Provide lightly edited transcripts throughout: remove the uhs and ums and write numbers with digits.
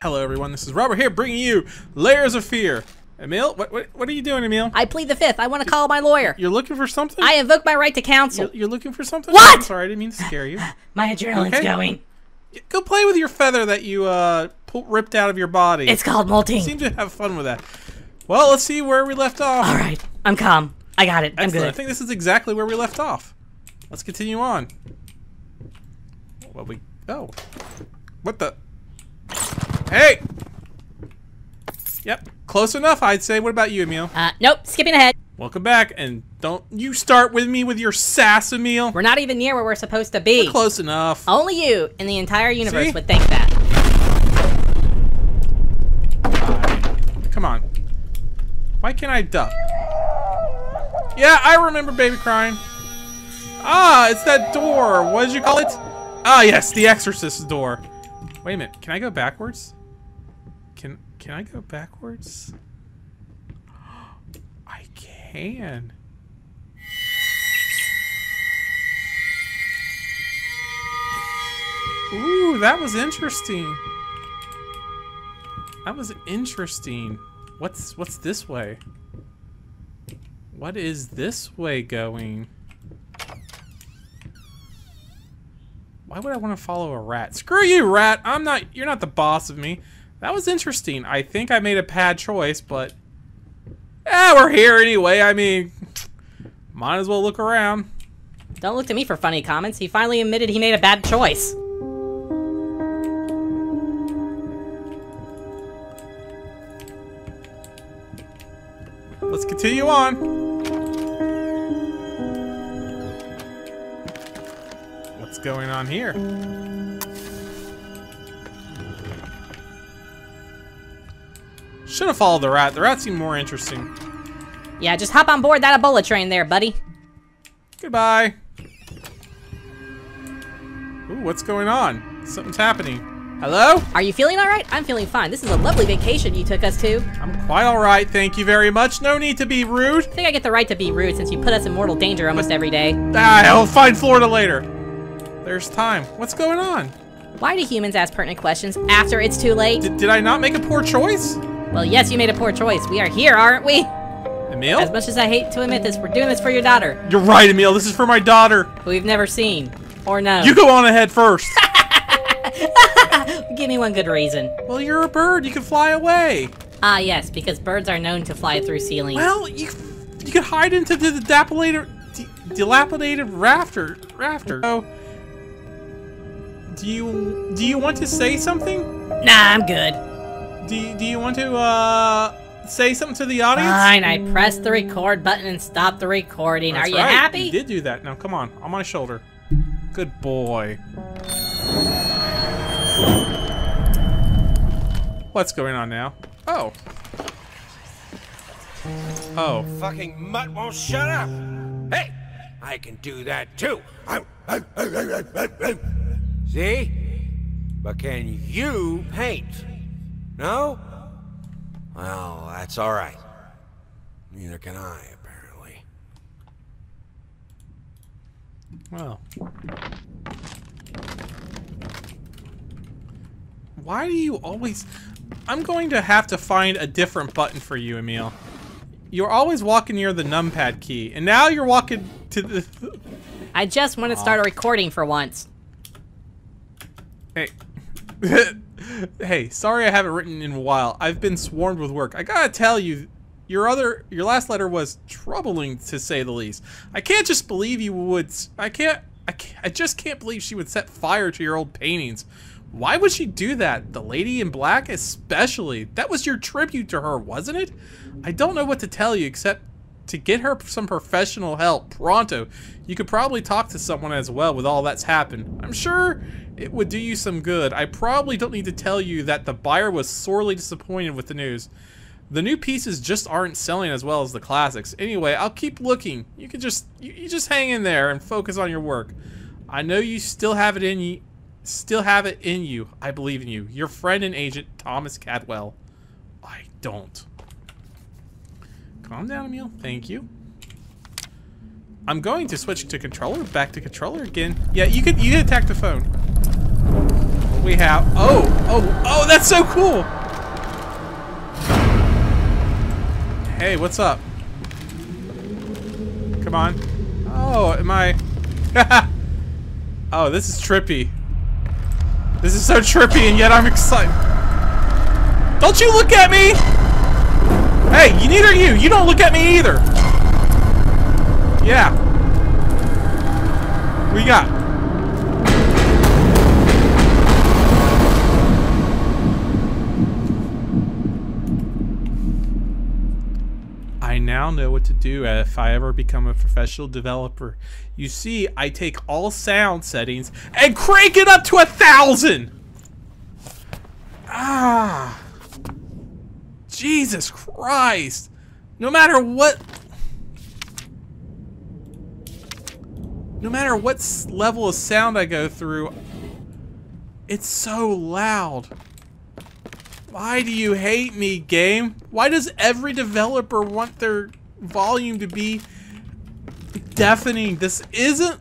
Hello everyone, this is Robert here bringing you Layers of Fear. Emile, what are you doing, Emile? I plead the fifth. I want to call my lawyer. You're looking for something? I invoke my right to counsel. You're looking for something? What? I'm sorry, I didn't mean to scare you. My adrenaline's going. Go play with your feather that you ripped out of your body. It's called molting. You seem to have fun with that. Well, let's see where we left off. All right, I'm calm. I got it. Excellent. I'm good. I think this is exactly where we left off. Let's continue on. Oh. What the? Hey! Yep, close enough, I'd say. What about you, Emile? Nope, skipping ahead. Welcome back, and don't you start with me with your sass, Emile. We're not even near where we're supposed to be. We're close enough. Only you in the entire universe would think that. Come on. Why can't I duck? Yeah, I remember baby crying. Ah, it's that door. What did you call it? Ah, yes, the exorcist's door. Wait a minute, can I go backwards? Can I go backwards? I can. Ooh, that was interesting. That was interesting. What's this way? What is this way going? Why would I want to follow a rat? Screw you, rat! You're not the boss of me. That was interesting. I think I made a bad choice, but we're here anyway. I mean, might as well look around. Don't look to me for funny comments. He finally admitted he made a bad choice. Let's continue on. What's going on here? Should have followed the rat. The rat seemed more interesting. Yeah, just hop on board that Ebola train there, buddy. Goodbye. Ooh, what's going on? Something's happening. Hello? Are you feeling all right? I'm feeling fine. This is a lovely vacation you took us to. I'm quite all right, thank you very much. No need to be rude. I think I get the right to be rude since you put us in mortal danger almost every day. I'll find Florida later. There's time. What's going on? Why do humans ask pertinent questions after it's too late? Did I not make a poor choice? Well, yes, you made a poor choice. We are here, aren't we? Emile? As much as I hate to admit this, we're doing this for your daughter. You're right, Emile. This is for my daughter. Who we've never seen or known. You go on ahead first. Give me one good reason. Well, you're a bird. You can fly away. Ah, yes, because birds are known to fly through ceilings. Well, you could hide into the dilapidated rafter. Oh, do you want to say something? Nah, I'm good. Do you want to, say something to the audience? Fine, I pressed the record button and stopped the recording. That's right. Are you happy? You did do that. Now, come on my shoulder. Good boy. What's going on now? Oh. Oh. Fucking mutt won't shut up. Hey, I can do that too. See? But can you paint? No? Well, that's all right. Neither can I, apparently. Well. Why do you always... I'm going to have to find a different button for you, Emile. You're always walking near the numpad key, and now you're walking to the... I just want to start a recording for once. Hey. Hey, sorry I haven't written in a while. I've been swarmed with work. I gotta tell you, your last letter was troubling to say the least. I can't just believe you would. I just can't believe she would set fire to your old paintings. Why would she do that? The lady in black, especially. That was your tribute to her, wasn't it? I don't know what to tell you except to get her some professional help pronto. You could probably talk to someone as well with all that's happened. I'm sure it would do you some good. I probably don't need to tell you that the buyer was sorely disappointed with the news. The new pieces just aren't selling as well as the classics. Anyway, I'll keep looking. You can just you just hang in there and focus on your work. I know you still have it in you. I believe in you. Your friend and agent, Thomas Cadwell. I don't. Calm down, Emile. Thank you. I'm going to switch to controller. Back to controller again. Yeah, you can attack the phone. we have. Oh, oh, oh, that's so cool. Hey, what's up? Come on. Oh, am I? Oh, this is trippy. This is so trippy, and yet I'm excited. Don't you look at me! Hey, neither you. You don't look at me either. Yeah. We got. I now know what to do if I ever become a professional developer. You see, I take all sound settings and crank it up to 1,000. Ah. Jesus Christ! No matter what level of sound I go through, it's so loud. Why do you hate me, game? Why does every developer want their volume to be deafening? This isn't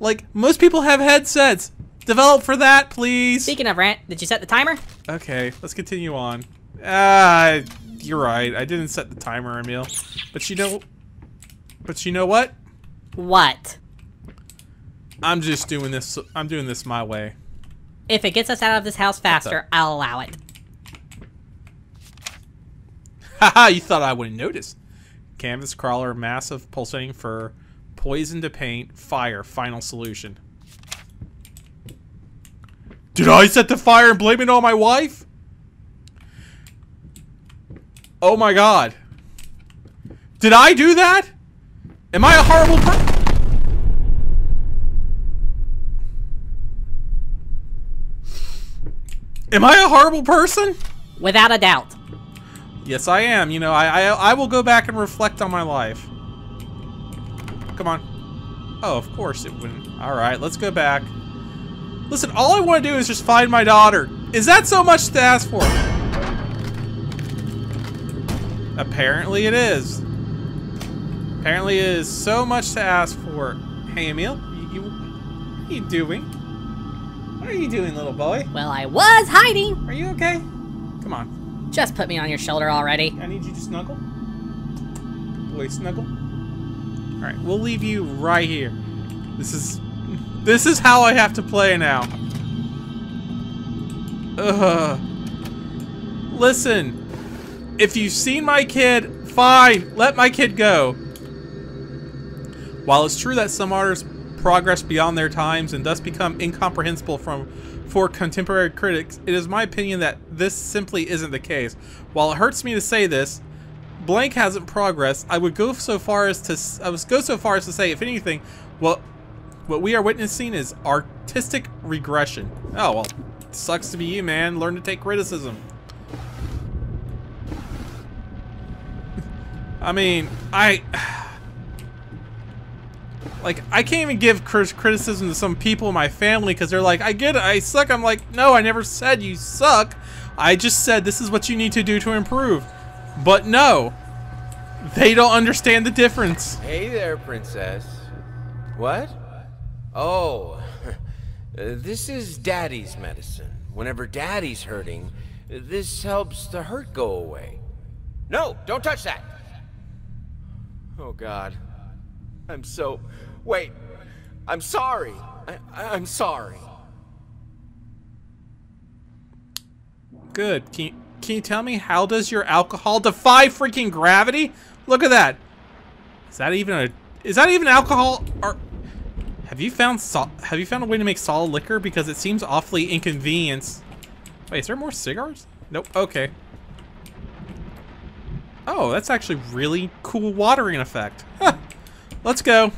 like most people have headsets. Develop for that, please. Speaking of rant, did you set the timer? Okay, let's continue on. You're right. I didn't set the timer, Emile. But you know what? What? I'm just doing this. I'm doing this my way. If it gets us out of this house faster, I'll allow it. Haha! You thought I wouldn't notice. Canvas crawler, massive pulsating fur, poison to paint, fire, final solution. Did I set the fire and blame it on my wife? Oh my god. Did I do that? Am I a horrible person? Am I a horrible person? Without a doubt. Yes, I am. You know, I will go back and reflect on my life. Come on. Oh, of course it wouldn't. All right, let's go back. Listen, all I want to do is just find my daughter. Is that so much to ask for? Apparently it is. Apparently it is so much to ask for. Hey, Emile, what are you doing? What are you doing, little boy? Well, I was hiding. Are you okay? Come on. Just put me on your shoulder already. I need you to snuggle. Boy, snuggle. All right, we'll leave you right here. This is how I have to play now. Ugh. Listen. If you've seen my kid, fine, let my kid go. While it's true that some artists progress beyond their times and thus become incomprehensible for contemporary critics, it is my opinion that this simply isn't the case. While it hurts me to say this, blank hasn't progressed. I would go so far as to say, if anything, what we are witnessing is artistic regression. Oh well, sucks to be you, man. Learn to take criticism. I mean, I can't even give criticism to some people in my family because they're like, I get it, I suck. I'm like, no, I never said you suck. I just said this is what you need to do to improve. But no, they don't understand the difference. Hey there, princess. What? Oh, this is Daddy's medicine. Whenever Daddy's hurting, this helps the hurt go away. No, don't touch that. Oh God, I'm so, wait, I'm sorry, I'm sorry. Good, can you tell me how does your alcohol defy freaking gravity? Look at that. Is that even alcohol? Or have you found a way to make solid liquor? Because it seems awfully inconvenient. Wait, is there more cigars? Nope, okay. Oh, that's actually really cool watering effect. Huh. Let's go.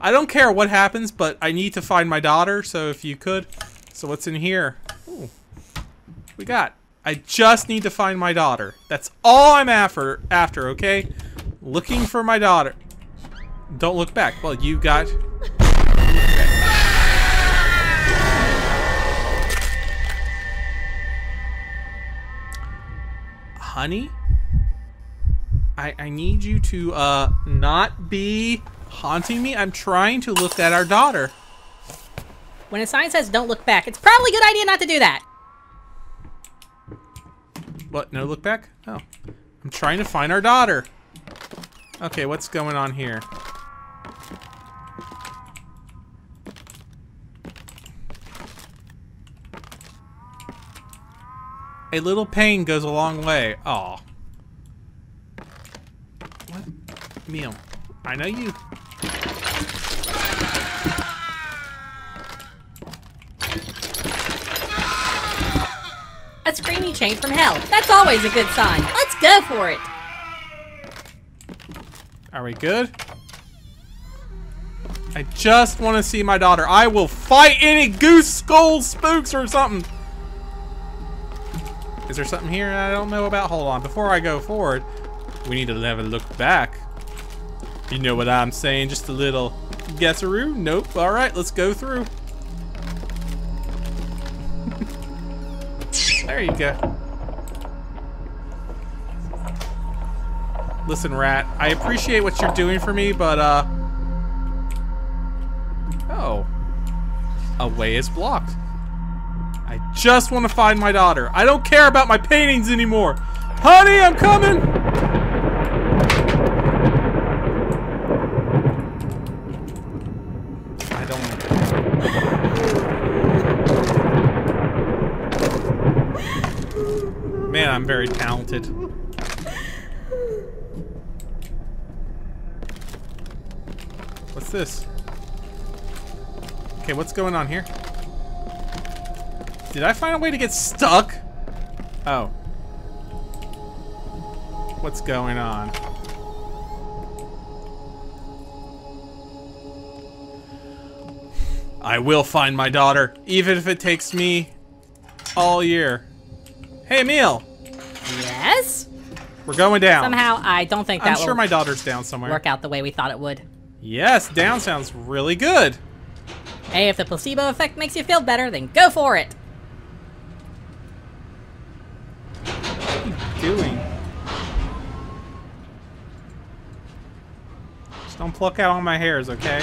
I don't care what happens, but I need to find my daughter, so if you could. So what's in here? Ooh. We got. I just need to find my daughter. That's all I'm after, okay? Looking for my daughter. Don't look back. Well, you got... Honey, I need you to not be haunting me. I'm trying to look at our daughter. When a sign says don't look back, it's probably a good idea not to do that. What? No look back? Oh. I'm trying to find our daughter. Okay, what's going on here? A little pain goes a long way. Aw. What? Emile, I know you. A screaming chain from hell. That's always a good sign. Let's go for it. Are we good? I just want to see my daughter. I will fight any goose, skulls, spooks, or something. Is there something here I don't know about? Hold on. Before I go forward, we need to have a look back. You know what I'm saying? Just a little guesseroo? Nope. All right, let's go through. There you go. Listen, Rat, I appreciate what you're doing for me, but, oh. A way is blocked. I just want to find my daughter. I don't care about my paintings anymore. Honey, I'm coming! I don't... Man, I'm very talented. What's this? Okay, what's going on here? Did I find a way to get stuck? Oh. What's going on? I will find my daughter, even if it takes me all year. Hey, Emile. Yes? We're going down. Somehow, I don't think that will... I'm sure my daughter's down somewhere. Work out the way we thought it would. Yes, down sounds really good. Hey, if the placebo effect makes you feel better, then go for it. Doing. Just don't pluck out all my hairs, okay?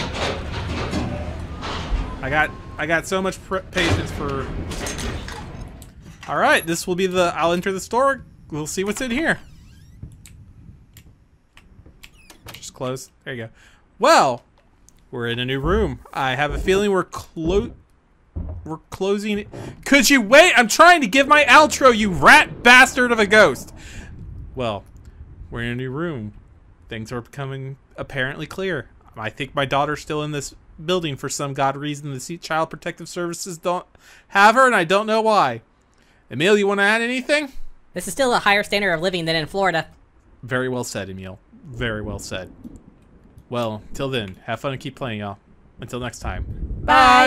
I got so much patience for. All right, this will be the. I'll enter the store. We'll see what's in here. Just close. There you go. Well, we're in a new room. I have a feeling we're closing it. Could you wait? I'm trying to give my outro, you rat bastard of a ghost. Well, we're in a new room. Things are becoming apparently clear. I think my daughter's still in this building for some god reason. The Child Protective Services don't have her, and I don't know why. Emile, you want to add anything? This is still a higher standard of living than in Florida. Very well said, Emile. Very well said. Well, till then, have fun and keep playing, y'all. Until next time. Bye!